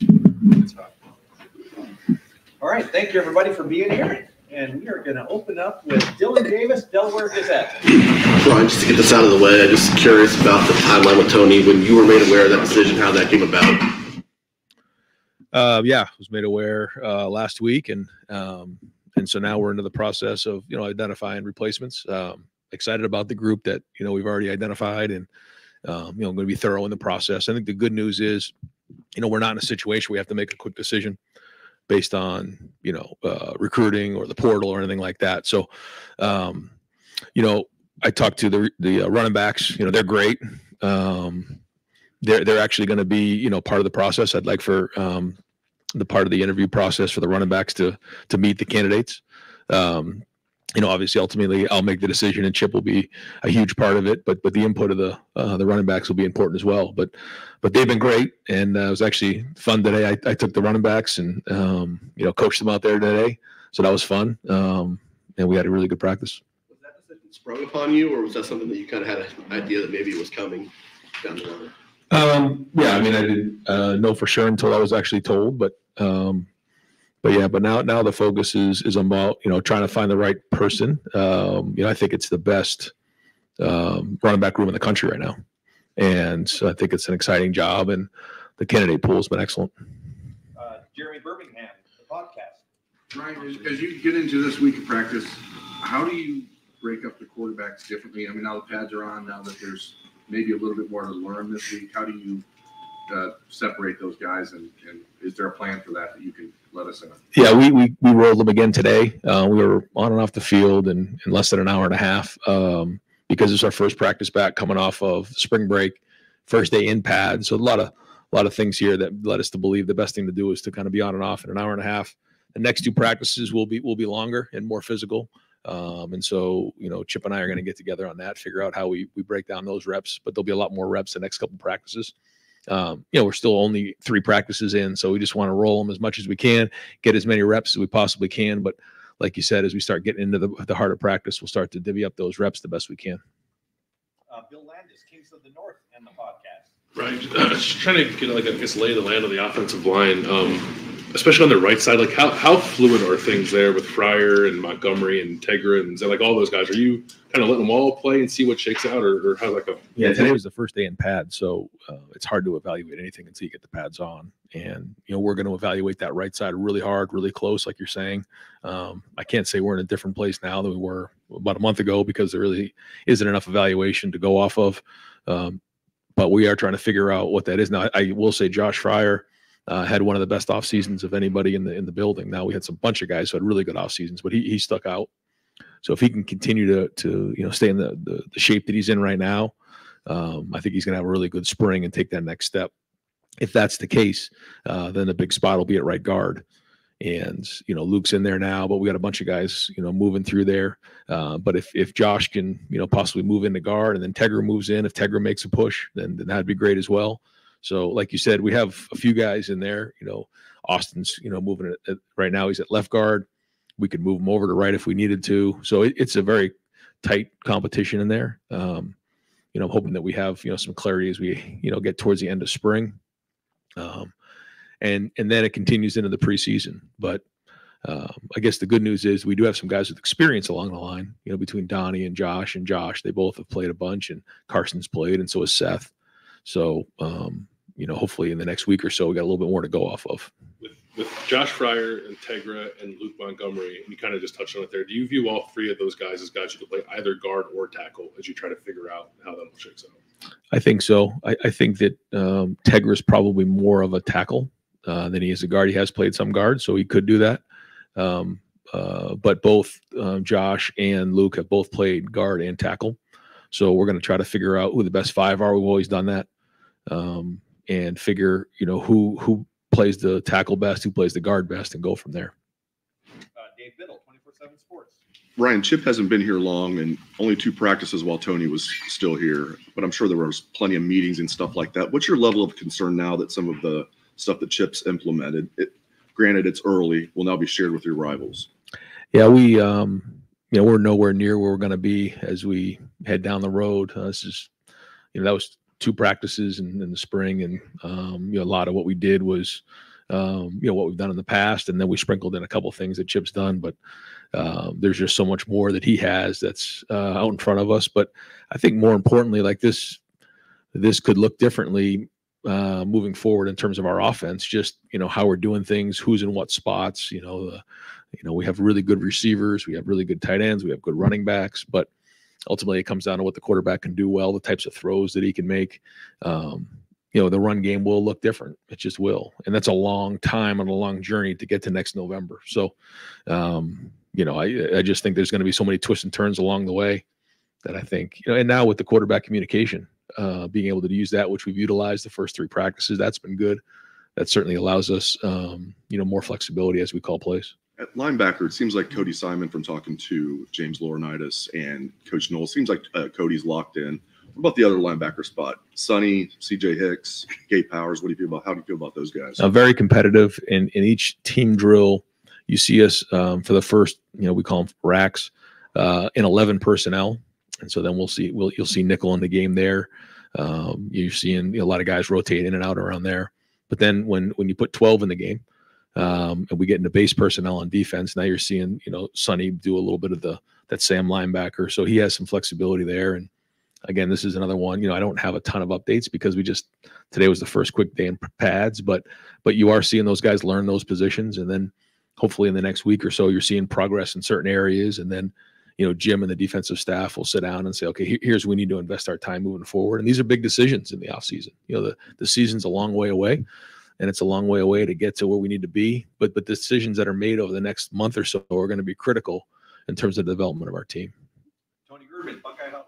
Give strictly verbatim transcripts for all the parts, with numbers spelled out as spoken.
That's right. All right. Thank you, everybody, for being here. And we are going to open up with Dylan Davis, Delaware Gazette. Brian, just to get this out of the way, I'm just curious about the timeline with Tony. When you were made aware of that decision, how that came about? Uh, yeah, I was made aware uh, last week, and um, and so now we're into the process of, you know, identifying replacements. Um, excited about the group that, you know, we've already identified, and um, you know, I'm going to be thorough in the process. I think the good news is, you know, we're not in a situation where we have to make a quick decision based on, you know, uh, recruiting or the portal or anything like that. So, um, you know, I talked to the, the uh, running backs, you know, they're great. Um, they're, they're actually going to be, you know, part of the process. I'd like for um, the part of the interview process for the running backs to, to meet the candidates. Um, you know, obviously ultimately I'll make the decision, and Chip will be a huge part of it, but, but the input of the, uh, the running backs will be important as well, but, but they've been great. And uh, it was actually fun today. I, I took the running backs and, um, you know, coached them out there today. So that was fun. Um, and we had a really good practice. Was that decision sprung upon you, or was that something that you kind of had an idea that maybe it was coming down the line? Um, yeah, I mean, I didn't uh, know for sure until I was actually told, but, um, But yeah, but now now the focus is is about, you know, trying to find the right person. Um, you know, I think it's the best um, running back room in the country right now, and so I think it's an exciting job, and the candidate pool has been excellent. Uh, Jeremy Birmingham, the podcast. Brian, as, as you get into this week of practice, how do you break up the quarterbacks differently? I mean, now the pads are on, now that there's maybe a little bit more to learn this week, how do you uh, separate those guys, and, and is there a plan for that that you can let us know? Yeah, we, we, we rolled them again today. Uh, we were on and off the field in, in less than an hour and a half um, because it's our first practice back coming off of spring break, first day in pad. So a lot of a lot of things here that led us to believe the best thing to do is to kind of be on and off in an hour and a half. The next two practices will be will be longer and more physical. Um, and so, you know, Chip and I are going to get together on that, figure out how we, we break down those reps, but there'll be a lot more reps the next couple practices. Um, you know, we're still only three practices in, so we just want to roll them as much as we can, get as many reps as we possibly can. But like you said, as we start getting into the, the heart of practice, we'll start to divvy up those reps the best we can. Uh, Bill Landis, Kings of the North, and the podcast. Right. Uh, just trying to get, like, I guess, lay the land of the offensive line, um, especially on the right side. Like, how, how fluid are things there with Fryer and Montgomery and Tegra and like all those guys? Are you kind of letting them all play and see what shakes out, or, or how's that go? Yeah, today was the first day in pads, so uh, it's hard to evaluate anything until you get the pads on. And, you know, we're going to evaluate that right side really hard, really close, like you're saying. Um, I can't say we're in a different place now than we were about a month ago because there really isn't enough evaluation to go off of. Um, but we are trying to figure out what that is. Now, I, I will say Josh Fryer uh, had one of the best off seasons of anybody in the in the building. Now, we had some bunch of guys who had really good off seasons, but he he stuck out. So if he can continue to, to you know, stay in the, the, the shape that he's in right now, um, I think he's going to have a really good spring and take that next step. If that's the case, uh, then the big spot will be at right guard. And, you know, Luke's in there now, but we got a bunch of guys, you know, moving through there. Uh, but if, if Josh can, you know, possibly move into guard, and then Tegra moves in, if Tegra makes a push, then, then that'd be great as well. So like you said, we have a few guys in there, you know, Austin's, you know, moving at, at, right now. He's at left guard. We could move them over to right if we needed to. So it, it's a very tight competition in there. Um, you know, I'm hoping that we have, you know, some clarity as we, you know, get towards the end of spring. Um, and, and then it continues into the preseason. But um, I guess the good news is we do have some guys with experience along the line, you know, between Donnie and Josh and Josh, they both have played a bunch, and Carson's played, and so has Seth. So, um, you know, hopefully in the next week or so, we got a little bit more to go off of. With Josh Fryer and Tegra and Luke Montgomery, and you kind of just touched on it there, do you view all three of those guys as guys who can play either guard or tackle as you try to figure out how that shakes out? I think so. I, I think that um, Tegra is probably more of a tackle uh, than he is a guard. He has played some guard, so he could do that. Um, uh, but both um, Josh and Luke have both played guard and tackle. So we're going to try to figure out who the best five are. We've always done that. Um, and figure, you know, who who – plays the tackle best, who plays the guard best, and go from there. Uh, Dave Biddle, twenty-four seven Sports. Brian, Chip hasn't been here long, and only two practices while Tony was still here, but I'm sure there was plenty of meetings and stuff like that. What's your level of concern now that some of the stuff that Chip's implemented, it, granted it's early, will now be shared with your rivals? Yeah, we, um, you know, we're nowhere near where we're going to be as we head down the road. Uh, this is, you know, that was two practices in, in the spring, and um, you know, a lot of what we did was um, you know, what we've done in the past, and then we sprinkled in a couple things that Chip's done. But uh, there's just so much more that he has that's uh, out in front of us. But I think more importantly, like this, this could look differently uh, moving forward in terms of our offense. Just, you know, how we're doing things, who's in what spots. You know, the, you know, we have really good receivers, we have really good tight ends, we have good running backs, but ultimately, it comes down to what the quarterback can do well, the types of throws that he can make. Um, you know, the run game will look different. It just will. And that's a long time and a long journey to get to next November. So, um, you know, I, I just think there's going to be so many twists and turns along the way that I think, you know, and now with the quarterback communication, uh, being able to use that, which we've utilized the first three practices, that's been good. That certainly allows us, um, you know, more flexibility as we call plays. At linebacker, it seems like Cody Simon, from talking to James Laurinaitis and Coach Knoll, seems like uh, Cody's locked in. What about the other linebacker spot? Sonny, C J. Hicks, Gabe Powers, what do you feel about, how do you feel about those guys? Uh, very competitive. In, in each team drill, you see us um, for the first, you know, we call them racks, uh, in eleven personnel. And so then we'll see, we'll, you'll see nickel in the game there. Um, you're seeing you know, a lot of guys rotate in and out around there. But then when, when you put twelve in the game, Um, and we get into base personnel on defense. Now you're seeing, you know, Sonny do a little bit of the that Sam linebacker. So he has some flexibility there. And again, this is another one, you know, I don't have a ton of updates because we just, today was the first quick day in pads, but, but you are seeing those guys learn those positions. And then hopefully in the next week or so, you're seeing progress in certain areas. And then, you know, Jim and the defensive staff will sit down and say, okay, here's where we need to invest our time moving forward. And these are big decisions in the offseason. You know, the, the season's a long way away. And it's a long way away to get to where we need to be. But but decisions that are made over the next month or so are going to be critical in terms of the development of our team. Tony Grubin, Buckeye Hull.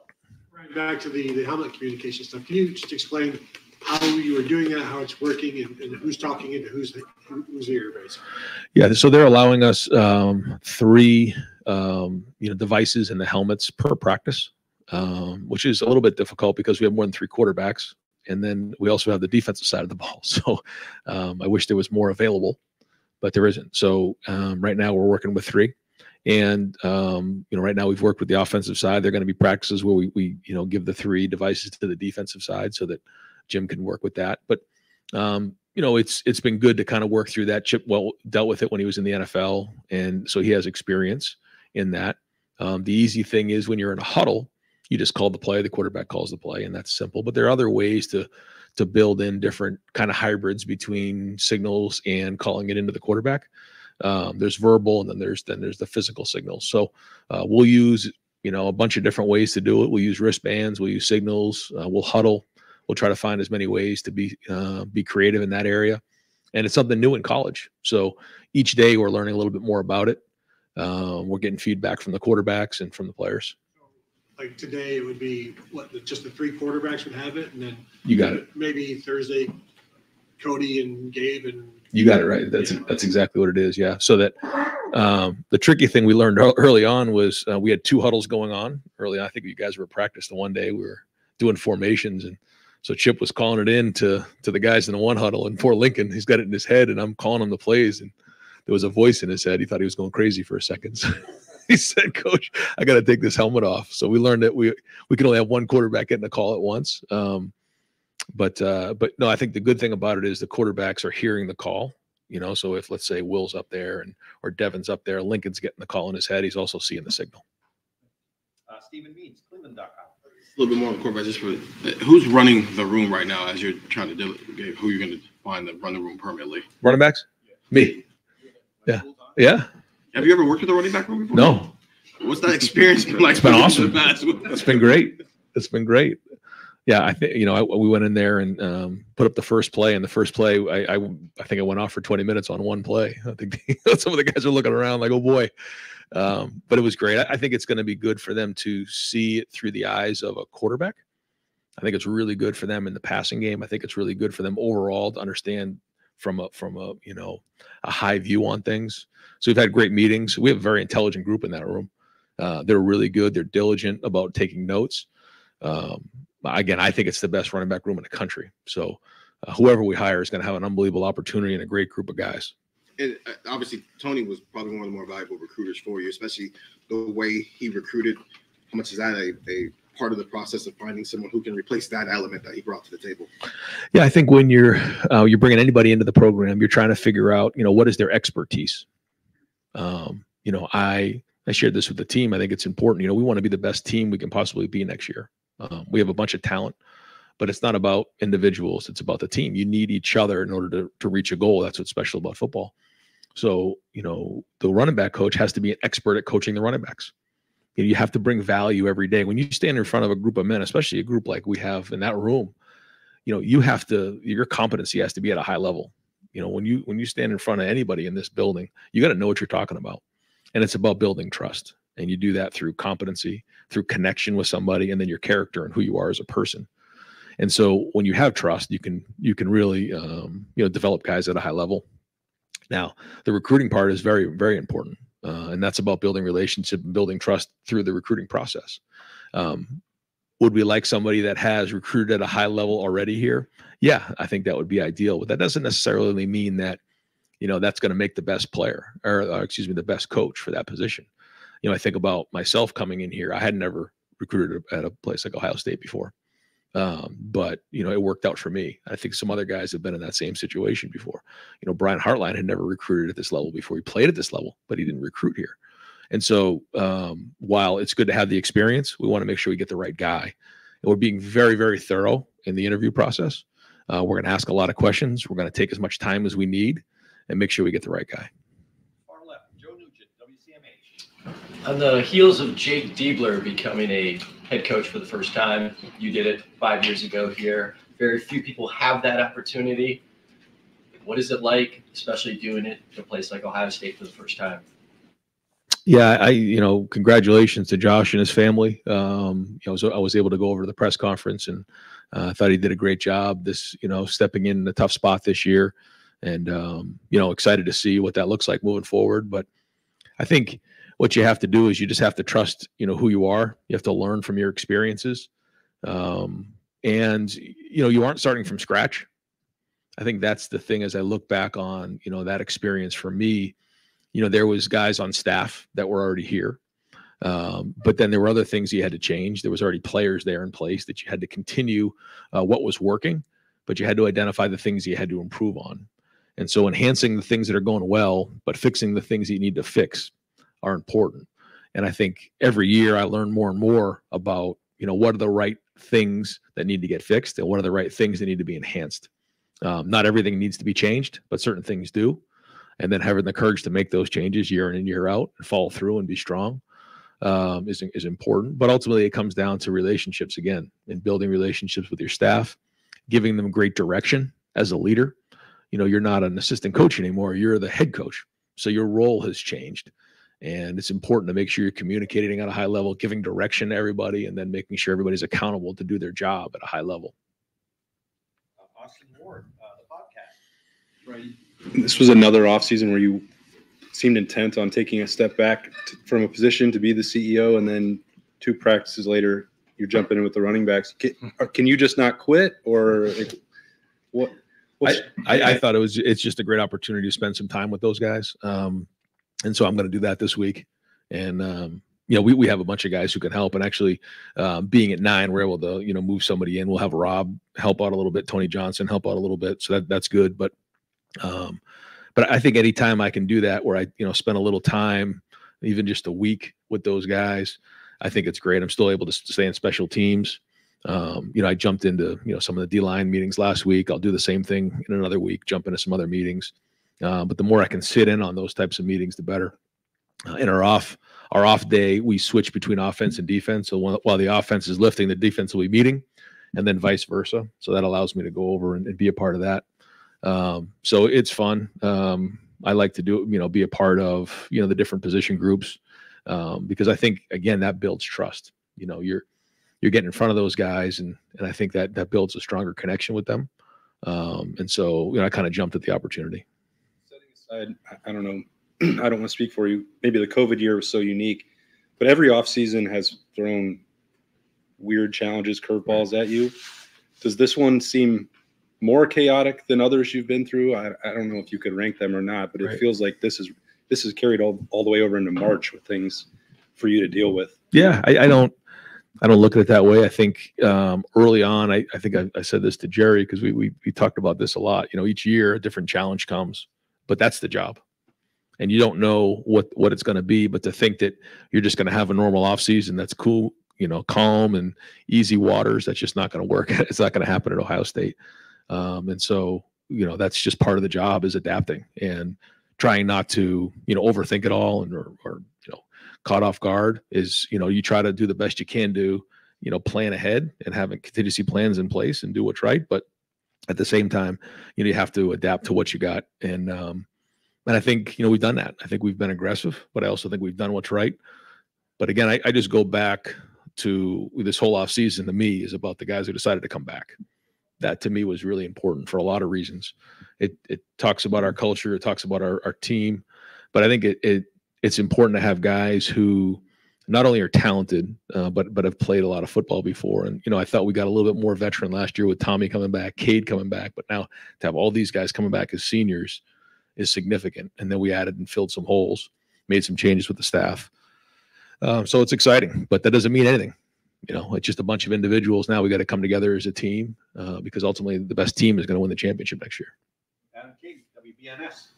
Right, back to the, the helmet communication stuff. Can you just explain how you are doing that, how it's working, and, and who's talking into who's, who's ear, basically? Yeah, so they're allowing us um, three um, you know, devices in the helmets per practice, um, which is a little bit difficult because we have more than three quarterbacks. And then we also have the defensive side of the ball. So um, I wish there was more available, but there isn't. So um, right now we're working with three. And, um, you know, right now we've worked with the offensive side. They're going to be practices where we, we, you know, give the three devices to the defensive side so that Jim can work with that. But, um, you know, it's it's been good to kind of work through that. Chip well dealt with it when he was in the N F L. And so he has experience in that. Um, the easy thing is when you're in a huddle, you just call the play, the quarterback calls the play, and that's simple. But there are other ways to to build in different kind of hybrids between signals and calling it into the quarterback. Um, there's verbal, and then there's then there's the physical signals. So uh, we'll use, you know, a bunch of different ways to do it. We'll use wristbands, we'll use signals, uh, we'll huddle. We'll try to find as many ways to be uh, be creative in that area. And it's something new in college. So each day we're learning a little bit more about it. Uh, we're getting feedback from the quarterbacks and from the players. Like today, it would be what just the three quarterbacks would have it, and then you got it. Maybe Thursday, Cody and Gabe and you got it right. That's yeah. that's exactly what it is. Yeah. So that um, the tricky thing we learned early on was uh, we had two huddles going on early on. I think you guys were practicing one day. We were doing formations, and so Chip was calling it in to to the guys in the one huddle, and poor Lincoln, he's got it in his head, and I'm calling him the plays, and there was a voice in his head. He thought he was going crazy for a second. So. He said, Coach, I got to take this helmet off. So we learned that we we can only have one quarterback getting a call at once. Um, but, uh, but no, I think the good thing about it is the quarterbacks are hearing the call. You know, so if, let's say, Will's up there and or Devin's up there, Lincoln's getting the call in his head. He's also seeing the signal. Uh, Stephen Means, Cleveland dot com. A little bit more on quarterback. Just for who's running the room right now as you're trying to deal with who you're going to find that run the room permanently? Running backs? Yeah. Me. Yeah. Yeah. Have you ever worked with a running back room before? No. What's that experience been like? It's been awesome. It's been great. It's been great. Yeah, I think, you know, I, we went in there and um, put up the first play, and the first play, I, I I think I went off for twenty minutes on one play. I think some of the guys are looking around like, oh, boy. Um, but it was great. I, I think it's going to be good for them to see it through the eyes of a quarterback. I think it's really good for them in the passing game. I think it's really good for them overall to understand from a, from a, you know, a high view on things. So we've had great meetings. We have a very intelligent group in that room. Uh, they're really good. They're diligent about taking notes. Um, again, I think it's the best running back room in the country. So uh, whoever we hire is going to have an unbelievable opportunity and a great group of guys. And obviously Tony was probably one of the more valuable recruiters for you, especially the way he recruited. How much is that a, a part of the process of finding someone who can replace that element that he brought to the table. Yeah, I think when you're uh, you're bringing anybody into the program, you're trying to figure out, you know, what is their expertise. Um, you know, I I shared this with the team. I think it's important. You know, we want to be the best team we can possibly be next year. Um, we have a bunch of talent, but it's not about individuals. It's about the team. You need each other in order to to reach a goal. That's what's special about football. So, you know, the running back coach has to be an expert at coaching the running backs. You know, you have to bring value every day. When you stand in front of a group of men, especially a group like we have in that room, you know, you have to, your competency has to be at a high level. You know, when you, when you stand in front of anybody in this building, you got to know what you're talking about. And it's about building trust. And you do that through competency, through connection with somebody, and then your character and who you are as a person. And so when you have trust, you can, you can really, um, you know, develop guys at a high level. Now, the recruiting part is very, very important, uh, and that's about building relationship and building trust through the recruiting process. Um, would we like somebody that has recruited at a high level already here? Yeah, I think that would be ideal, but that doesn't necessarily mean that, you know, that's going to make the best player or, or, excuse me, the best coach for that position. You know, I think about myself coming in here. I had never recruited at a place like Ohio State before, um, but, you know, it worked out for me. I think some other guys have been in that same situation before. You know, Brian Hartline had never recruited at this level before. He played at this level, but he didn't recruit here. And so um, while it's good to have the experience, we want to make sure we get the right guy. And we're being very, very thorough in the interview process. Uh, we're going to ask a lot of questions. We're going to take as much time as we need and make sure we get the right guy. Far left, Joe Nugent, W C M H. On the heels of Jake Diebler becoming a head coach for the first time, you did it five years ago here. Very few people have that opportunity. What is it like, especially doing it at a place like Ohio State for the first time? Yeah, I, you know, congratulations to Josh and his family. Um, you know, so I was able to go over to the press conference, and uh, I thought he did a great job. This, you know, stepping in a tough spot this year, and um, you know, excited to see what that looks like moving forward. But I think what you have to do is you just have to trust, you know, who you are. You have to learn from your experiences, um, and you know, you aren't starting from scratch. I think that's the thing. As I look back on, you know, that experience for me. You know, there was guys on staff that were already here. Um, but then there were other things you had to change. There was already players there in place that you had to continue uh, what was working, but you had to identify the things you had to improve on. And so enhancing the things that are going well, but fixing the things you need to fix are important. And I think every year I learn more and more about, you know, what are the right things that need to get fixed and what are the right things that need to be enhanced. Um, not everything needs to be changed, but certain things do. And then having the courage to make those changes year in and year out and follow through and be strong um, is, is important. But ultimately, it comes down to relationships again and building relationships with your staff, giving them great direction as a leader. You know, you're not an assistant coach anymore. You're the head coach. So your role has changed. And it's important to make sure you're communicating at a high level, giving direction to everybody, and then making sure everybody's accountable to do their job at a high level. Uh, Austin Ward, uh, the podcast. Right. This was another offseason where you seemed intent on taking a step back to, from a position to be the C E O, and then two practices later, you're jumping in with the running backs. Can, can you just not quit, or like, what? I, I, I thought it was it's just a great opportunity to spend some time with those guys, um, and so I'm going to do that this week. And um, you know, we we have a bunch of guys who can help, and actually, uh, being at nine, we're able to you know move somebody in. We'll have Rob help out a little bit, Tony Johnson help out a little bit, so that that's good, but. Um, but I think anytime I can do that where I, you know, spend a little time, even just a week with those guys, I think it's great. I'm still able to stay in special teams. Um, you know, I jumped into, you know, some of the D-line meetings last week. I'll do the same thing in another week, jump into some other meetings. Uh, but the more I can sit in on those types of meetings, the better. Uh, in our off, our off day, we switch between offense and defense. So while, while the offense is lifting, the defense will be meeting, and then vice versa. So that allows me to go over and, and be a part of that. Um, so it's fun. Um, I like to do, you know, be a part of, you know, the different position groups, um, because I think, again, that builds trust. You know, you're, you're getting in front of those guys, and, and I think that that builds a stronger connection with them. Um, and so, you know, I kind of jumped at the opportunity. Setting aside, I don't know, I don't want to speak for you. Maybe the COVID year was so unique, but every offseason has thrown weird challenges, curveballs at you. Does this one seem more chaotic than others you've been through? I, I don't know if you could rank them or not, but it right. feels like this is this is carried all, all the way over into March with things for you to deal with. Yeah, I, I don't I don't look at it that way. I think um, early on, I, I think I, I said this to Jerry because we, we we talked about this a lot. You know, each year a different challenge comes, but that's the job, and you don't know what what it's going to be. But to think that you're just going to have a normal off season that's cool, you know, calm and easy waters, that's just not going to work. It's not going to happen at Ohio State, um, and so you know that's just part of the job is adapting and trying not to you know overthink it all and or, or you know. Caught off guard is, you know, you try to do the best you can do, you know, plan ahead and have contingency plans in place and do what's right. But at the same time, you know, you have to adapt to what you got. And, um, and I think, you know, we've done that. I think we've been aggressive, but I also think we've done what's right. But again, I, I just go back to this whole off season to me is about the guys who decided to come back. That to me was really important for a lot of reasons. It, it talks about our culture. It talks about our, our team, but I think it, it, it's important to have guys who not only are talented, uh, but but have played a lot of football before. And, you know, I thought we got a little bit more veteran last year with Tommy coming back, Cade coming back. But now to have all these guys coming back as seniors is significant. And then we added and filled some holes, made some changes with the staff. Um, so it's exciting, but that doesn't mean anything. You know, it's just a bunch of individuals. Now we got to come together as a team uh, because ultimately the best team is going to win the championship next year. Adam King, W B N S.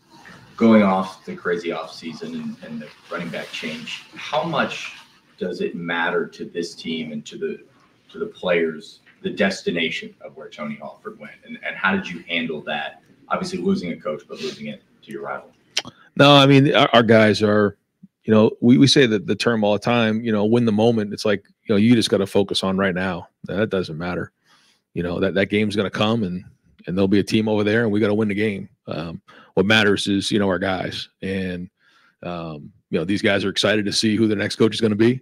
Going off the crazy offseason and, and the running back change, how much does it matter to this team and to the to the players, the destination of where Tony Halford went? And, and how did you handle that? Obviously losing a coach, but losing it to your rival. No, I mean, our, our guys are, you know, we, we say that the term all the time, you know, win the moment. It's like, you know, you just got to focus on right now. That doesn't matter. You know, that, that game's going to come and, and there'll be a team over there and we got to win the game. Um, what matters is, you know, our guys and, um, you know, these guys are excited to see who the next coach is going to be,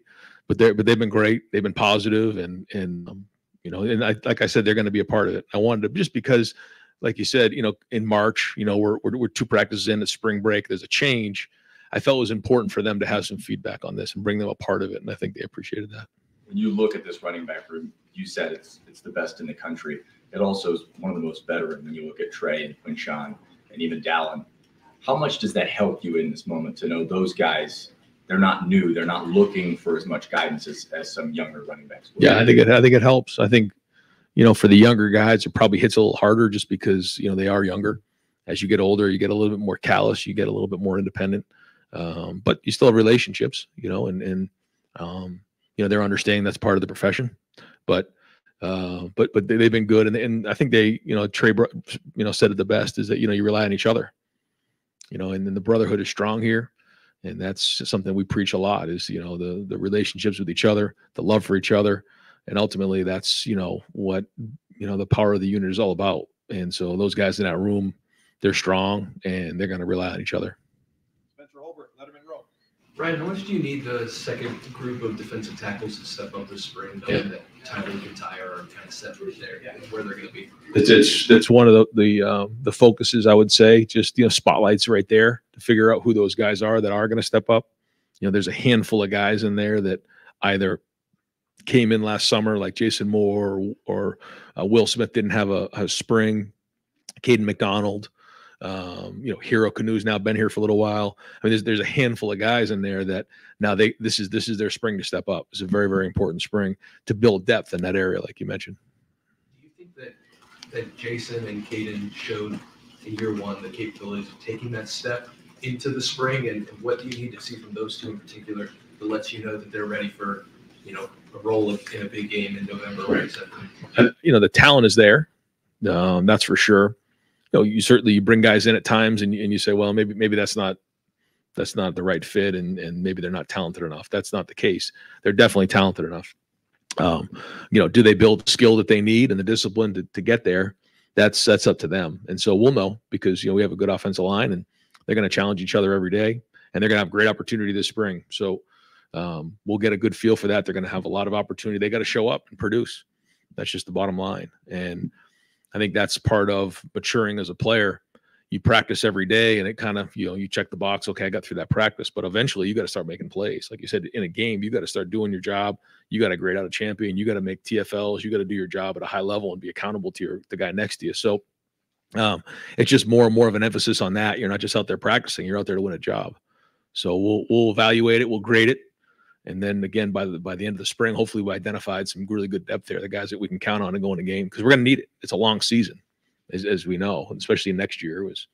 but they're, but they've been great. They've been positive and, and, um, you know, and I, like I said, they're going to be a part of it. I wanted to, just because, like you said, you know, in March, you know, we're, we're, we're two practices in at spring break, there's a change. I felt it was important for them to have some feedback on this and bring them a part of it. And I think they appreciated that. When you look at this running back room, you said it's, it's the best in the country. It also is one of the most veteran when you look at Trey and Quinshawn and even Dallin. How much does that help you in this moment to know those guys, they're not new, they're not looking for as much guidance as, as some younger running backs? Yeah, I think it, I think it helps. I think, you know, for the younger guys, it probably hits a little harder just because, you know, they are younger. As you get older, you get a little bit more callous, you get a little bit more independent, um, but you still have relationships, you know, and, and um, you know, they're understanding that's part of the profession, but Uh, but but they, they've been good, and and I think they you know Trey you know said it the best is that you know you rely on each other, you know, and then the brotherhood is strong here, and that's something we preach a lot is you know the the relationships with each other, the love for each other, and ultimately that's you know what you know the power of the unit is all about, and so those guys in that room, they're strong and they're going to rely on each other. Spencer Holbert, Letterman Rowe. Brian, how much do you need the second group of defensive tackles to step up this spring? Yeah. That Tyler McIntyre are kind of separate there, yeah, where they're going to be. It's, it's it's one of the the, uh, the focuses, I would say. Just you know, spotlights right there to figure out who those guys are that are going to step up. You know, there's a handful of guys in there that either came in last summer, like Jason Moore, or, or uh, Will Smith didn't have a, a spring. Caden McDonald. Um, you know, Hero Kanu's now been here for a little while. I mean, there's, there's a handful of guys in there that now they, this is, this is their spring to step up. It's a very, very important spring to build depth in that area. Like you mentioned. Do you think that, that Jason and Caden showed in year one, the capabilities of taking that step into the spring? And, and what do you need to see from those two in particular that lets you know that they're ready for, you know, a role of, in a big game in November? Right. Uh, you know, the talent is there. Um, that's for sure. You know, you certainly you bring guys in at times and, and you say, well, maybe maybe that's not that's not the right fit and, and maybe they're not talented enough. That's not the case. They're definitely talented enough. Um, you know, do they build the skill that they need and the discipline to, to get there? That's that's up to them. And so we'll know because, you know, we have a good offensive line and they're going to challenge each other every day and they're going to have great opportunity this spring. So um, we'll get a good feel for that. They're going to have a lot of opportunity. They got to show up and produce. That's just the bottom line. And I think that's part of maturing as a player. You practice every day and it kind of, you know, you check the box. Okay, I got through that practice, but eventually you got to start making plays. Like you said, in a game, you got to start doing your job. You got to grade out a champion. You got to make T F Ls. You got to do your job at a high level and be accountable to your, the guy next to you. So um, it's just more and more of an emphasis on that. You're not just out there practicing. You're out there to win a job. So we'll, we'll evaluate it. We'll grade it. And then again, by the by the end of the spring, hopefully we identified some really good depth there, the guys that we can count on and go in a game, because we're going to need it. It's a long season, as, as we know, and especially next year was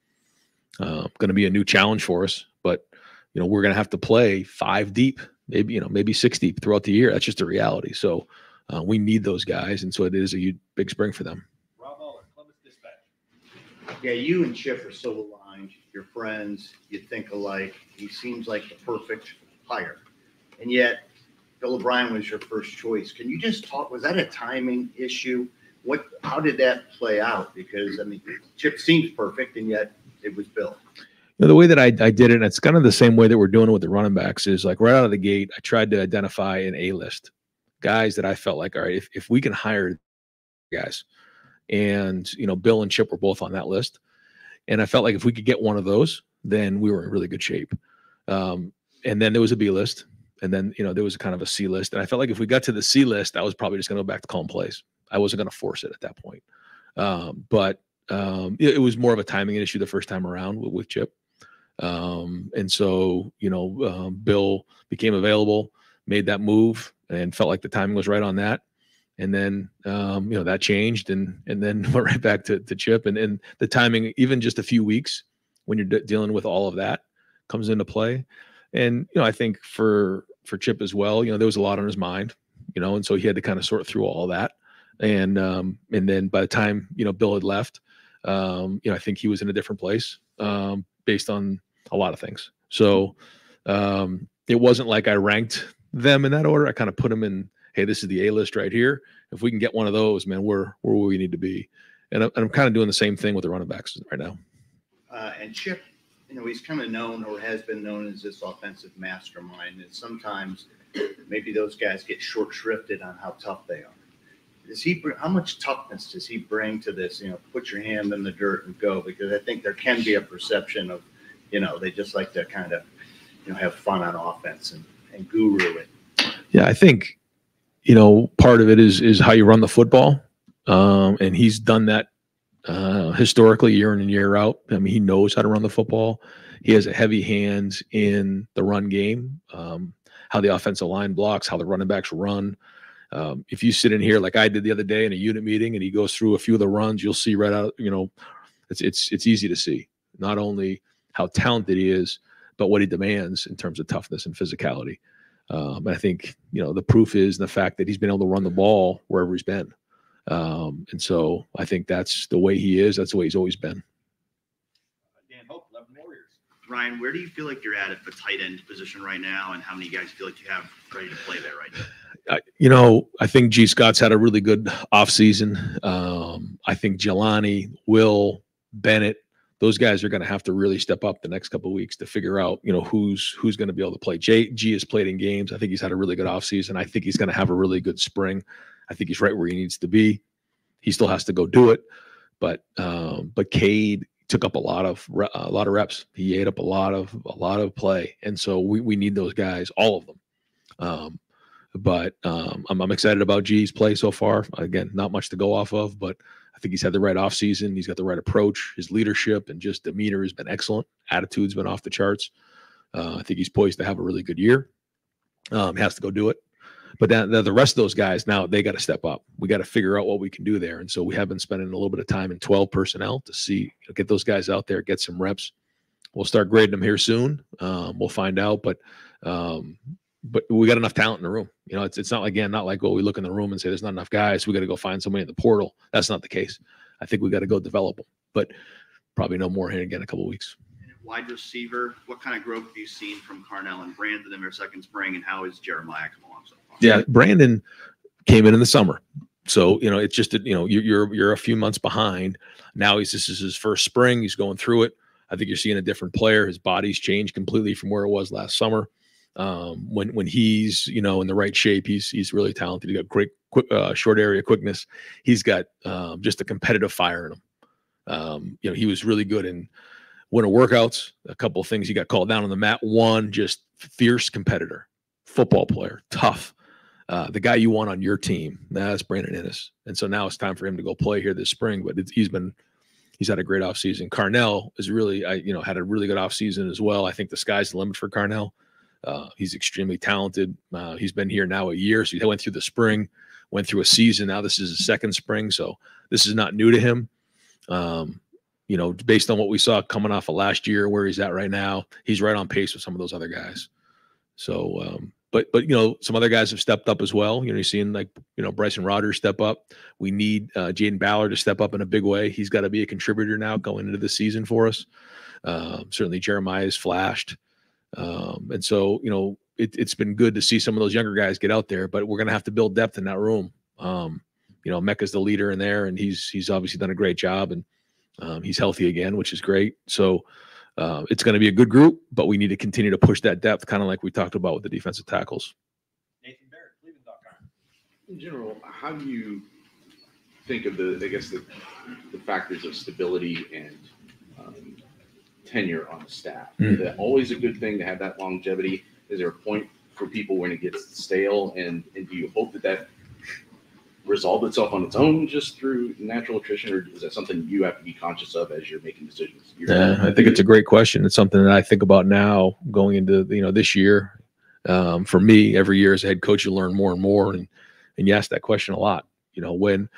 uh, going to be a new challenge for us. But you know, we're going to have to play five deep, maybe you know, maybe six deep throughout the year. That's just the reality. So uh, we need those guys, and so it is a big spring for them. Rob, Columbus Dispatch. Yeah, you and Chip are so aligned. You're friends. You think alike. He seems like the perfect hire. And yet, Bill O'Brien was your first choice. Can you just talk? Was that a timing issue? What? How did that play out? Because I mean, Chip seems perfect, and yet it was Bill. You know, the way that I, I did it, and it's kind of the same way that we're doing it with the running backs, is like right out of the gate, I tried to identify an A-list guys that I felt like, all right, if if we can hire guys, and you know, Bill and Chip were both on that list, and I felt like if we could get one of those, then we were in really good shape. Um, and then there was a B-list. And then, you know, there was a kind of a C list. And I felt like if we got to the C list, I was probably just going to go back to calm plays. I wasn't going to force it at that point. Um, but um, it, it was more of a timing issue the first time around with, with Chip. Um, and so, you know, um, Bill became available, made that move, and felt like the timing was right on that. And then, um, you know, that changed and and then went right back to, to Chip. And, and the timing, even just a few weeks when you're de- dealing with all of that, comes into play. And, you know, I think for for Chip as well, you know, there was a lot on his mind, you know, and so he had to kind of sort through all that. And um, and then by the time, you know, Bill had left, um, you know, I think he was in a different place um, based on a lot of things. So um, it wasn't like I ranked them in that order. I kind of put them in, hey, this is the A-list right here. If we can get one of those, man, we're, we're where we need to be. And I'm, I'm kind of doing the same thing with the running backs right now. Uh, and Chip, you know, he's kind of known or has been known as this offensive mastermind. And sometimes maybe those guys get short shrifted on how tough they are. Does he, how much toughness does he bring to this? You know, put your hand in the dirt and go, because I think there can be a perception of, you know, they just like to kind of, you know, have fun on offense and, and guru it. Yeah, I think, you know, part of it is, is how you run the football. Um, and he's done that. Uh, historically, year in and year out. I mean, he knows how to run the football. He has a heavy hand in the run game, um, how the offensive line blocks, how the running backs run. Um, if you sit in here like I did the other day in a unit meeting and he goes through a few of the runs, you'll see right out, you know, it's it's it's easy to see not only how talented he is, but what he demands in terms of toughness and physicality. Um, and I think, you know, the proof is in the fact that he's been able to run the ball wherever he's been. Um, and so I think that's the way he is. That's the way he's always been. Dan Hope, eleven Warriors. Ryan, where do you feel like you're at at the tight end position right now, and how many guys feel like you have ready to play there right now? I, you know, I think G. Scott's had a really good offseason. Um, I think Jelani, Will, Bennett, those guys are going to have to really step up the next couple of weeks to figure out, you know, who's who's going to be able to play. J, G has played in games. I think he's had a really good offseason. I think he's going to have a really good spring. I think he's right where he needs to be. He still has to go do it, but um, but Cade took up a lot of re- a lot of reps. He ate up a lot of a lot of play, and so we we need those guys, all of them. Um, but um, I'm, I'm excited about G's play so far. Again, not much to go off of, but I think he's had the right offseason. He's got the right approach. His leadership and just demeanor has been excellent. Attitude's been off the charts. Uh, I think he's poised to have a really good year. Um, has to go do it. But then the rest of those guys, now they got to step up. We got to figure out what we can do there. And so we have been spending a little bit of time in twelve personnel to see, you know, get those guys out there, get some reps. We'll start grading them here soon. Um, we'll find out. But um, but we got enough talent in the room. You know, it's it's not, again, not like, well, we look in the room and say there's not enough guys. We got to go find somebody in the portal. That's not the case. I think we got to go develop them. But probably no more here again in a couple of weeks. Wide receiver, what kind of growth have you seen from Carnell and Brandon in their second spring, and how is Jeremiah come along so far? Yeah, Brandon came in in the summer, so you know it's just that, you know, you're you're a few months behind. Now he's this is his first spring. He's going through it. I think you're seeing a different player. His body's changed completely from where it was last summer. Um, when when he's you know in the right shape, he's he's really talented. He's got great quick uh, short area quickness. He's got um, just a competitive fire in him. Um, you know, he was really good in winter workouts, a couple of things he got called down on the mat. One, just fierce competitor, football player, tough, uh, the guy you want on your team. That's Brandon Innes. And so now it's time for him to go play here this spring. But it's, he's been, he's had a great offseason. Carnell is really, I, you know, had a really good offseason as well. I think the sky's the limit for Carnell. Uh, he's extremely talented. Uh, he's been here now a year. So he went through the spring, went through a season. Now this is his second spring. So this is not new to him. Um, you know, based on what we saw coming off of last year, where he's at right now, he's right on pace with some of those other guys. So, um, but, but, you know, some other guys have stepped up as well. You know, you're seeing like, you know, Bryson Rodgers step up. We need uh, Jaden Ballard to step up in a big way. He's got to be a contributor now going into the season for us. Um, certainly Jeremiah has flashed. Um, and so, you know, it, it's been good to see some of those younger guys get out there, but we're going to have to build depth in that room. Um, you know, Mecca's the leader in there, and he's, he's obviously done a great job, and um, he's healthy again, which is great. So uh, it's going to be a good group, but we need to continue to push that depth, kind of like we talked about with the defensive tackles. Nathan Barrett, Cleveland dot com. In general, how do you think of the, I guess, the, the factors of stability and um, tenure on the staff? Mm. Is always a good thing to have that longevity? Is there a point for people when it gets stale, and, and do you hope that that resolve itself on its own just through natural attrition, or is that something you have to be conscious of as you're making decisions? You're yeah, I think it's a great question. It's something that I think about now going into, you know, this year. Um, for me, every year as a head coach, you learn more and more, and, and you ask that question a lot. You know, when,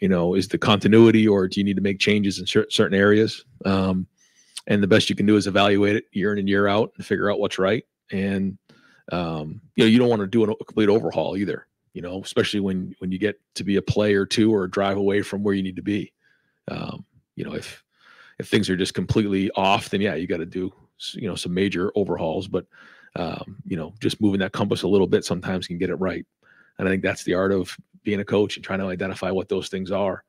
you know, is the continuity, or do you need to make changes in cer certain areas? Um, And the best you can do is evaluate it year in and year out and figure out what's right. And, um, you know, you don't want to do a complete overhaul either, you know, especially when, when you get to be a play or two or a drive away from where you need to be. Um, you know, if, if things are just completely off, then yeah, you got to do, you know, some major overhauls, but, um, you know, just moving that compass a little bit sometimes can get it right. And I think that's the art of being a coach and trying to identify what those things are.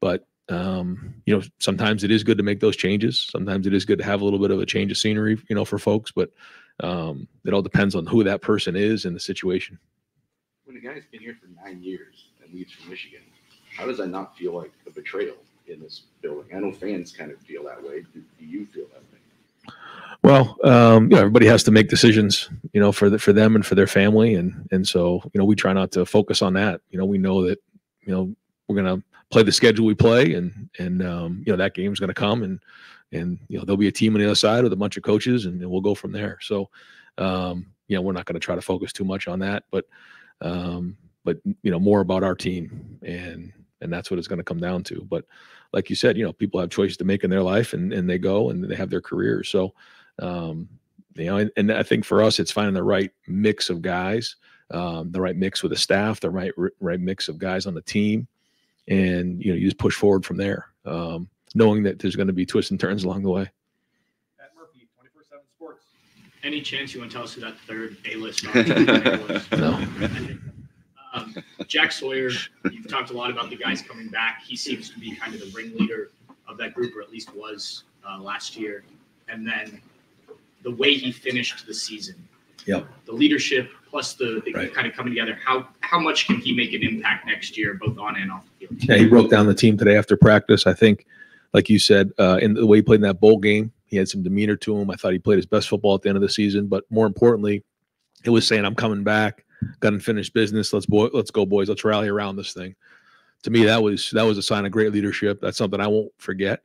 But, Um, you know, sometimes it is good to make those changes. Sometimes it is good to have a little bit of a change of scenery, you know, for folks, but um, it all depends on who that person is and the situation. When a guy's been here for nine years and leaves from Michigan, how does that not feel like a betrayal in this building? I know fans kind of feel that way. Do, do you feel that way? Well, um, you know, everybody has to make decisions, you know, for the, for them and for their family. And, and so, you know, we try not to focus on that. You know, we know that, you know, we're going to play the schedule we play, and, and, um, you know, that game's going to come, and, and, you know, there'll be a team on the other side with a bunch of coaches, and, and we'll go from there. So, um, you know, we're not going to try to focus too much on that, but, um, but, you know, more about our team, and, and that's what it's going to come down to. But like you said, you know, people have choices to make in their life, and, and they go and they have their careers. So, um, you know, and, and I think for us, it's finding the right mix of guys, um, the right mix with the staff, the right, right mix of guys on the team. And, you know, you just push forward from there, um, knowing that there's going to be twists and turns along the way. Matt Murphy, twenty-four seven Sports. Any chance you want to tell us who that third A-list was? No. um, Jack Sawyer, you've talked a lot about the guys coming back. He seems to be kind of the ringleader of that group, or at least was uh, last year. And then the way he finished the season. Yep. The leadership plus the, the right. kind of coming together. How how much can he make an impact next year, both on and off the field? Yeah, he broke down the team today after practice. I think, like you said, uh, in the way he played in that bowl game, he had some demeanor to him. I thought he played his best football at the end of the season. But more importantly, it was saying, "I'm coming back. Got unfinished business. Let's boy, let's go, boys. Let's rally around this thing." To me, that was that was a sign of great leadership. That's something I won't forget.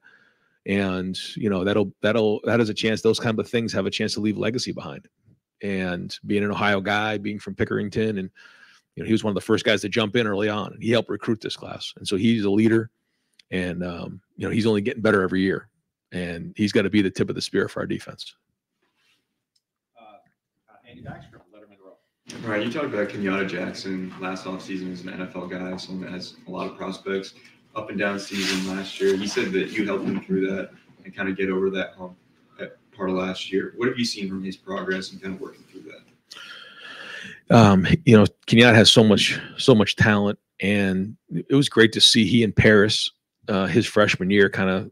And you know, that'll that'll that is a chance. Those kind of things have a chance to leave legacy behind. And being an Ohio guy, being from Pickerington, and you know, he was one of the first guys to jump in early on, and he helped recruit this class. And so he's a leader, and um, you know, he's only getting better every year, and he's got to be the tip of the spear for our defense. Uh, uh, Andy Baxter, Letterman Row. All right, you talked about Kenyatta Jackson last offseason as an N F L guy, someone that has a lot of prospects. Up and down season last year, he said that you helped him through that and kind of get over that hump. Part of last year. What have you seen from his progress and kind of working through that? Um, you know, Kenyatta has so much, so much talent, and it was great to see he and Paris, uh, his freshman year, kind of,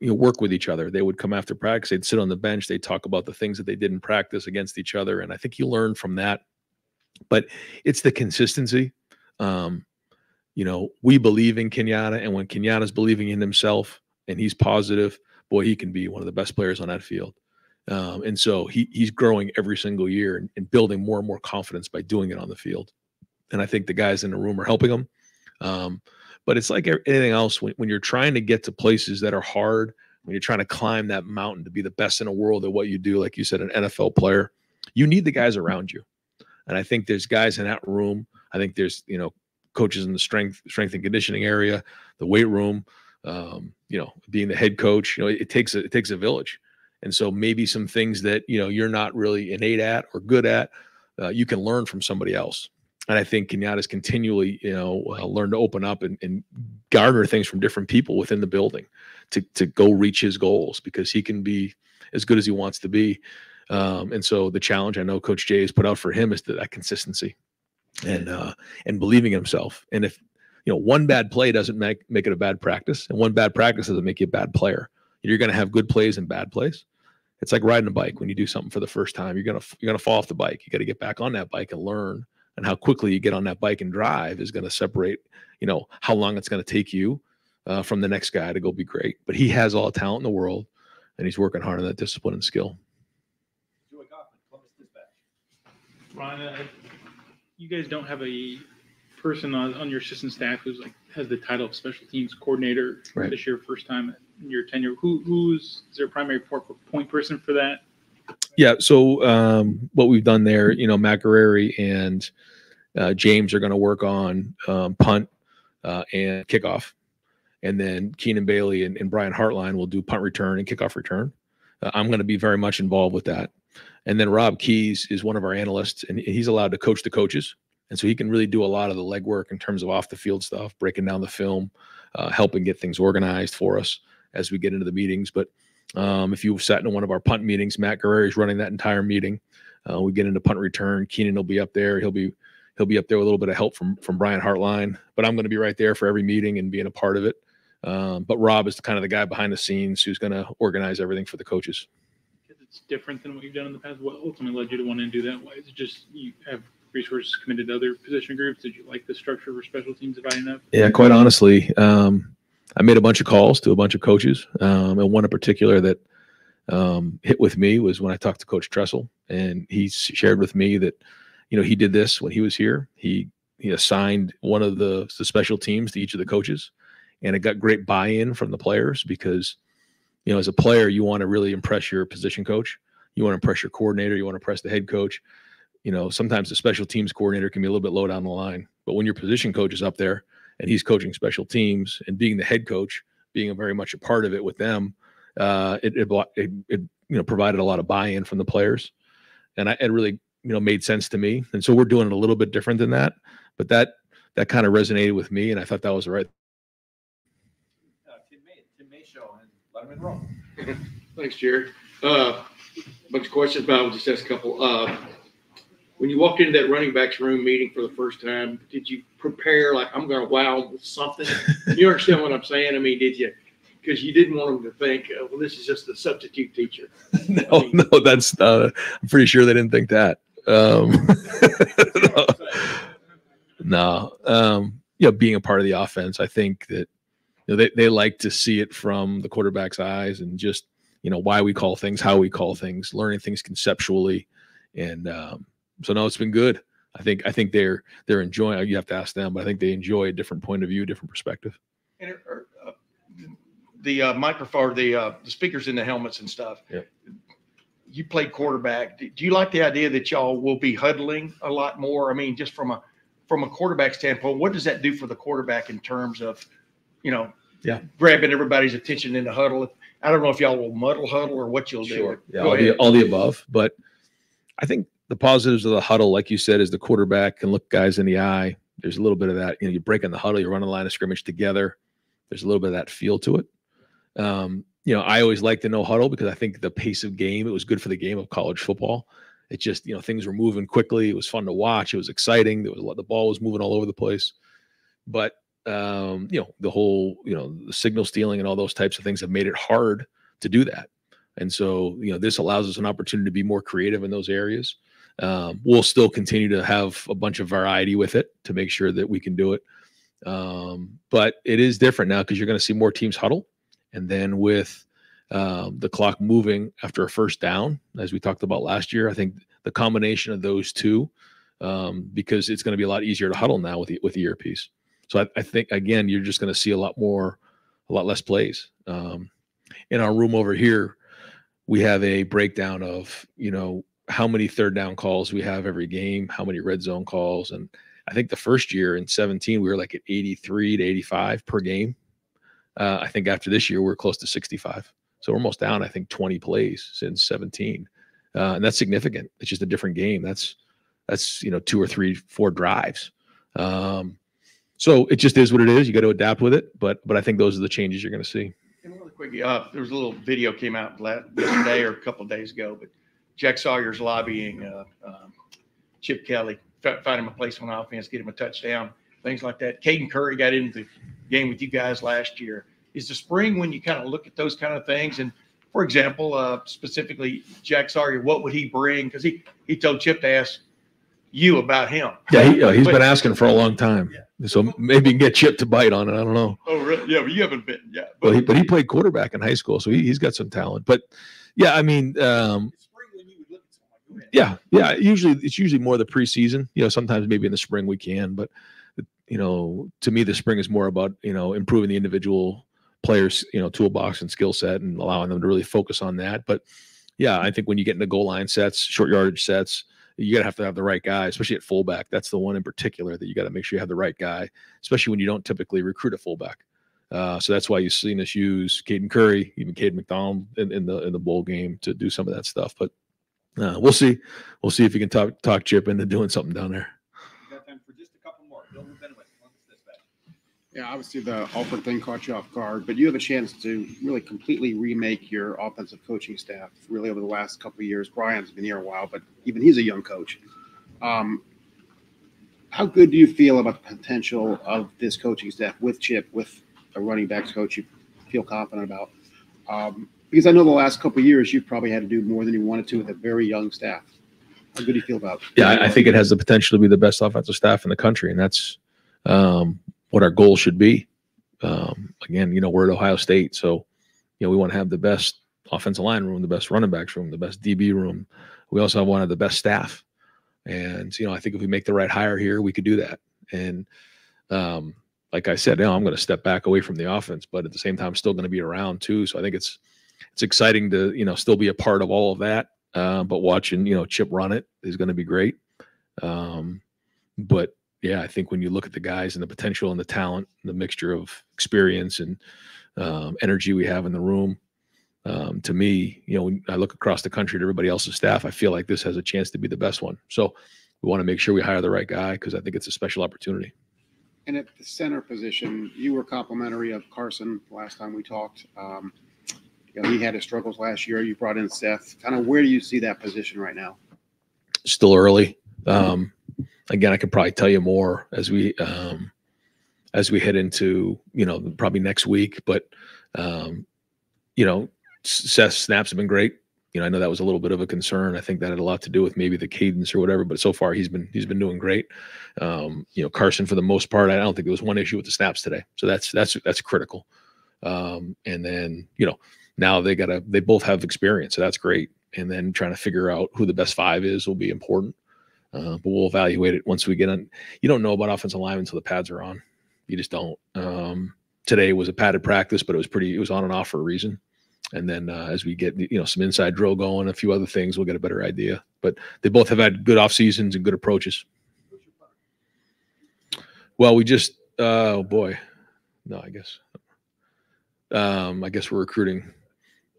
you know, work with each other. They would come after practice, they'd sit on the bench, they'd talk about the things that they did in practice against each other. And I think you learn from that, but it's the consistency. Um, you know, we believe in Kenyatta, and when Kenyatta's believing in himself and he's positive, boy, he can be one of the best players on that field. Um, and so he, he's growing every single year and, and building more and more confidence by doing it on the field. And I think the guys in the room are helping him. Um, but it's like anything else, when, when you're trying to get to places that are hard, when you're trying to climb that mountain to be the best in the world at what you do, like you said, an N F L player, you need the guys around you. And I think there's guys in that room. I think there's, you know, coaches in the strength, strength and conditioning area, the weight room, um, you know, being the head coach, you know, it, it takes, a, it takes a village. And so maybe some things that, you know, you're not really innate at or good at, uh, you can learn from somebody else. And I think Kenyatta's continually, you know, uh, learn to open up and, and garner things from different people within the building to, to go reach his goals, because he can be as good as he wants to be. Um, and so the challenge I know Coach Jay has put out for him is that, that consistency and, uh, and believing in himself. And if, you know, one bad play doesn't make, make it a bad practice, and one bad practice doesn't make you a bad player. You're going to have good plays and bad plays. It's like riding a bike. When you do something for the first time, you're going to, you're going to fall off the bike. You got to get back on that bike and learn. And how quickly you get on that bike and drive is going to separate, you know, how long it's going to take you uh, from the next guy to go be great. But he has all the talent in the world, and he's working hard on that discipline and skill. Ron, you guys don't have a person on, on your assistant staff who's like has the title of special teams coordinator right. This year, first time in your tenure. Who, who's is their primary point person for that? Yeah, so um, what we've done there, you know, Matt Guerrero and uh, James are going to work on um, punt uh, and kickoff. And then Keenan Bailey and, and Brian Hartline will do punt return and kickoff return. Uh, I'm going to be very much involved with that. And then Rob Keys is one of our analysts, and he's allowed to coach the coaches. And so he can really do a lot of the legwork in terms of off-the-field stuff, breaking down the film, uh, helping get things organized for us as we get into the meetings. But Um, if you've sat in one of our punt meetings, Matt Guerrero is running that entire meeting. Uh, we get into punt return. Keenan will be up there. He'll be he'll be up there with a little bit of help from from Brian Hartline. But I'm going to be right there for every meeting and being a part of it. Um, but Rob is the, kind of the guy behind the scenes who's going to organize everything for the coaches. It's different than what you've done in the past. What ultimately led you to want to do that? Why is it just you have resources committed to other position groups? Did you like the structure for special teams dividing up? Yeah, quite honestly. Um, I made a bunch of calls to a bunch of coaches, um, and one in particular that um, hit with me was when I talked to Coach Tressel, and he shared with me that, you know, he did this when he was here. He he assigned one of the, the special teams to each of the coaches, and it got great buy-in from the players because, you know, as a player, you want to really impress your position coach. You want to impress your coordinator. You want to impress the head coach. You know, sometimes the special teams coordinator can be a little bit low down the line, but when your position coach is up there, and he's coaching special teams and being the head coach, being very much a part of it with them, uh, it, it, it, it you know, provided a lot of buy-in from the players. And I, it really, you know, made sense to me. And so we're doing it a little bit different than that, but that, that kind of resonated with me. And I thought that was the right. Uh, Tim May, Tim May show and let him in roll. Thanks, Jared. Uh, a bunch of questions, but I'll just ask a couple. Uh, When you walked into that running backs room meeting for the first time, did you prepare like I'm going to wow them with something? You understand what I'm saying? I mean, did you? Because you didn't want them to think, oh, well, this is just a substitute teacher. No, I mean, no, that's uh, I'm pretty sure they didn't think that. Um, no, um, you know, being a part of the offense, I think that you know, they they like to see it from the quarterback's eyes and just you know why we call things, how we call things, learning things conceptually, and. Um, So no, it's been good. I think I think they're they're enjoying. You have to ask them, but I think they enjoy a different point of view, different perspective. And are, uh, the uh, microphone, the uh, the speakers in the helmets and stuff. Yeah. You played quarterback. Do you like the idea that y'all will be huddling a lot more? I mean, just from a from a quarterback standpoint, what does that do for the quarterback in terms of, you know, yeah, grabbing everybody's attention in the huddle? I don't know if y'all will muddle huddle or what you'll sure. do. Yeah, all the, all the above. But I think. The positives of the huddle, like you said, is the quarterback can look guys in the eye. There's a little bit of that. You know, you're breaking the huddle, you're running the line of scrimmage together. There's a little bit of that feel to it. Um, you know, I always like the no huddle because I think the pace of game, it was good for the game of college football. It just, you know, things were moving quickly. It was fun to watch. It was exciting. There was a lot, the ball was moving all over the place. But, um, you know, the whole, you know, the signal stealing and all those types of things have made it hard to do that. And so, you know, this allows us an opportunity to be more creative in those areas. Um, we'll still continue to have a bunch of variety with it to make sure that we can do it. Um, but it is different now because you're going to see more teams huddle. And then with um, the clock moving after a first down, as we talked about last year, I think the combination of those two, um, because it's going to be a lot easier to huddle now with the, with the earpiece. So I, I think, again, you're just going to see a lot more, a lot less plays. Um, in our room over here, we have a breakdown of, you know, how many third down calls we have every game, how many red zone calls. And I think the first year in seventeen, we were like at eighty-three to eighty-five per game. Uh, I think after this year, we're close to sixty-five. So we're almost down, I think, twenty plays since seventeen. Uh, and that's significant. It's just a different game. That's, that's you know, two or three, four drives. Um, so it just is what it is. You got to adapt with it. But but I think those are the changes you're going to see. And really quick, uh, there was a little video came out yesterday or a couple of days ago, but Jack Sawyer's lobbying uh, um, Chip Kelly, find him a place on offense, get him a touchdown, things like that. Caden Curry got into the game with you guys last year. Is the spring when you kind of look at those kind of things? And, for example, uh, specifically Jack Sawyer, what would he bring? Because he, he told Chip to ask you about him. Yeah, he, uh, he's but, been asking for a long time. Yeah. So maybe you can get Chip to bite on it. I don't know. Oh, really? Yeah, but you haven't been. Yeah. But, but, he, but he played quarterback in high school, so he, he's got some talent. But, yeah, I mean um, – Yeah, yeah. Usually it's usually more the preseason. You know, sometimes maybe in the spring we can, but you know, to me the spring is more about, you know, improving the individual players, you know, toolbox and skill set and allowing them to really focus on that. But yeah, I think when you get into goal line sets, short yardage sets, you gotta have to have the right guy, especially at fullback. That's the one in particular that you gotta make sure you have the right guy, especially when you don't typically recruit a fullback. Uh, so that's why you've seen us use Caden Curry, even Caden McDonald in, in the in the bowl game to do some of that stuff. But Uh, we'll see. We'll see if we can talk talk Chip into doing something down there. We got time for just a couple more. Bill Landis, this back. Yeah, obviously the Alford thing caught you off guard, but you have a chance to really completely remake your offensive coaching staff. Really, over the last couple of years, Brian's been here a while, but even he's a young coach. Um, how good do you feel about the potential of this coaching staff with Chip, with a running backs coach you feel confident about? Um, Because I know the last couple of years you've probably had to do more than you wanted to with a very young staff. How good do you feel about it? Yeah, I, I think it has the potential to be the best offensive staff in the country, and that's um, what our goal should be. Um, again, you know, we're at Ohio State, so you know we want to have the best offensive line room, the best running backs room, the best D B room. We also have one of the best staff, and you know I think if we make the right hire here, we could do that. And um, like I said, you know, I'm going to step back away from the offense, but at the same time, I'm still going to be around too. So I think it's It's exciting to, you know, still be a part of all of that, uh, but watching, you know, Chip run it is going to be great. Um, but, yeah, I think when you look at the guys and the potential and the talent, and the mixture of experience and um, energy we have in the room, um, to me, you know, when I look across the country at everybody else's staff, I feel like this has a chance to be the best one. So we want to make sure we hire the right guy because I think it's a special opportunity. And at the center position, you were complimentary of Carson last time we talked. Um You know, he had his struggles last year. You brought in Seth. Kind of where do you see that position right now? Still early. Um, again, I could probably tell you more as we um, as we head into, you know, probably next week. But, um, you know, Seth's snaps have been great. You know, I know that was a little bit of a concern. I think that had a lot to do with maybe the cadence or whatever. But so far, he's been he's been doing great. Um, you know, Carson, for the most part, I don't think there was one issue with the snaps today. So that's that's that's critical. Um, and then, you know. Now they gotta. They both have experience, so that's great. And then trying to figure out who the best five is will be important. Uh, but we'll evaluate it once we get on. You don't know about offensive linemen until the pads are on. You just don't. Um, today was a padded practice, but it was pretty. It was on and off for a reason. And then uh, as we get you know some inside drill going, a few other things, we'll get a better idea. But they both have had good off seasons and good approaches. Well, we just. Uh, oh boy, no, I guess. Um, I guess we're recruiting.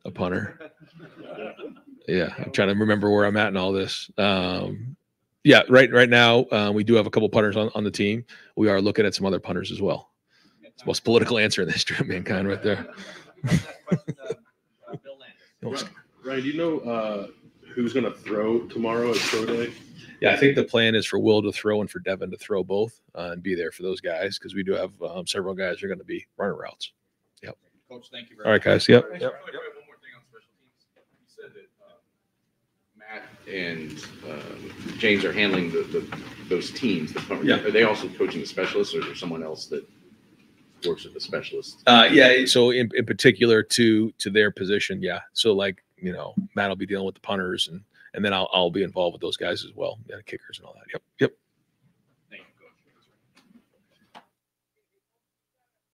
A punter. Yeah, I'm trying to remember where I'm at in all this. Um, yeah, right right now, uh, we do have a couple punters on, on the team. We are looking at some other punters as well. It's the most political answer in the history of mankind right there. Ryan, Ryan, do you know uh, who's going to throw tomorrow at Pro Day? Yeah, I think the plan is for Will to throw and for Devin to throw both uh, and be there for those guys because we do have um, several guys who are going to be running routes. Yep. Coach, thank you very much. All right, guys. Yep. yep. And uh, James are handling the, the those teams. The, yeah. Are they also coaching the specialists, or is there someone else that works with the specialists? Uh, yeah. So in, in particular to to their position, yeah. So like you know, Matt will be dealing with the punters, and and then I'll I'll be involved with those guys as well, yeah, kickers and all that. Yep. Yep.